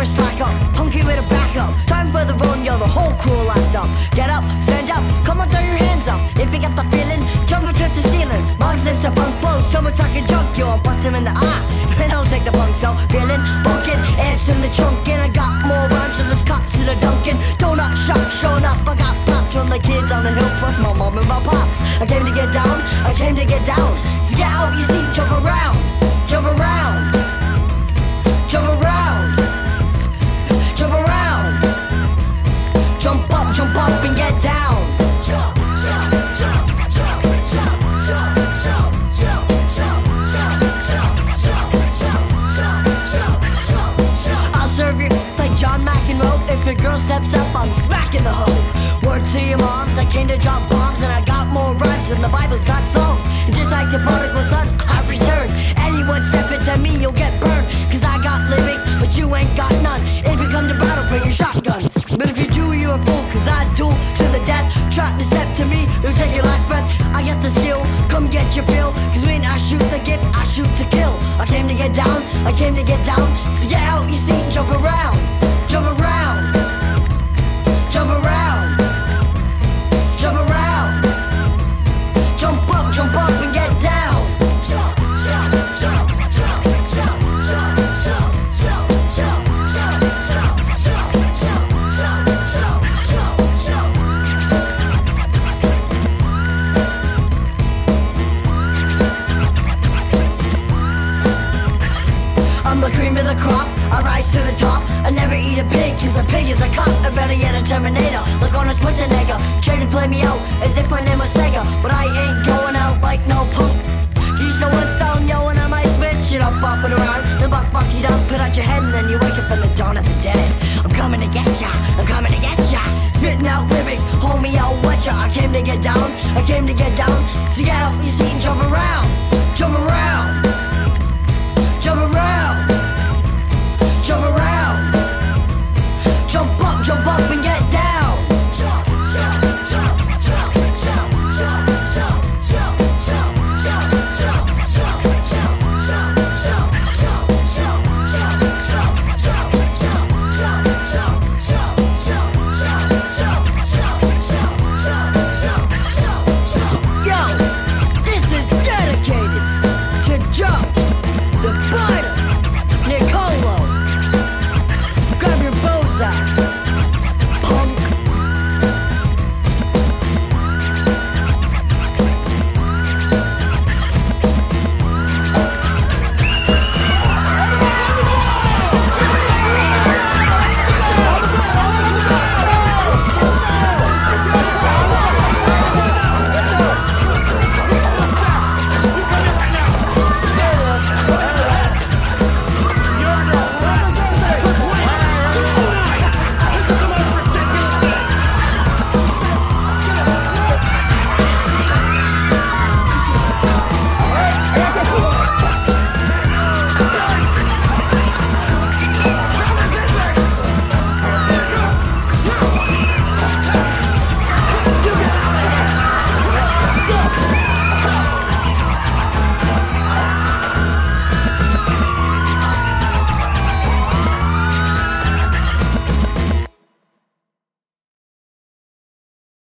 never slack up. Punky with a back up. Time for the road, yo, the whole crew lapped up. Get up, stand up, come on, throw your hands up. If you got the feeling, jump and touch the ceiling. Mom slips a funk flow, someone's talking junk, yo, I'll bust him in the eye. And I'll take the funk, so feeling funkin', amps in the trunk. And I got more rhymes, so let's cut to the Dunkin' Donut shop. Sure enough, I got popped from the kids on the hill, plus my mom and my pops. I came to get down, I came to get down. So get out your seat, jump around, jump around, jump around, jump around, jump up and get down. Jump, jump, jump, jump, jump, jump, jump, jump, jump, jump, jump. I'll serve you like John McEnroe. If your girl steps up, I'm smacking the hoe. Word to your moms, I came to drop bombs, and I got more rhymes than the Bible's got songs. And just like the prodigal son, I've returned. Anyone step into me, you'll get burned. Cause I got lyrics, but you ain't got none. If you come to battle, bring your shotgun. But if you do, you're a fool, cause I duel to the death. Try to step to me, you'll take your last breath. I got the skill, come get your fill. Cause when I shoot the gift, I shoot to kill. I came to get down, I came to get down. So get out your seat, jump around, jump around, jump around, jump around, jump up and get down. Jump, jump, jump, jump, jump, jump. I'm the cream of the crop, I rise to the top. I never eat a pig, cause a pig is a cop. I better yet a Terminator, look on a Twitter nigga. Try to play me out, as if my name was Sega. But I ain't going out like no punk. Use no one's down, yo, and I might switch it up, bop it around. Then buck you down, put out your head, and then you wake up in the dawn of the dead. I'm coming to get ya, I'm coming to get ya. Spitting out lyrics, homie, I'll wet ya. I came to get down, I came to get down. So get out your seat and jump around, jump around.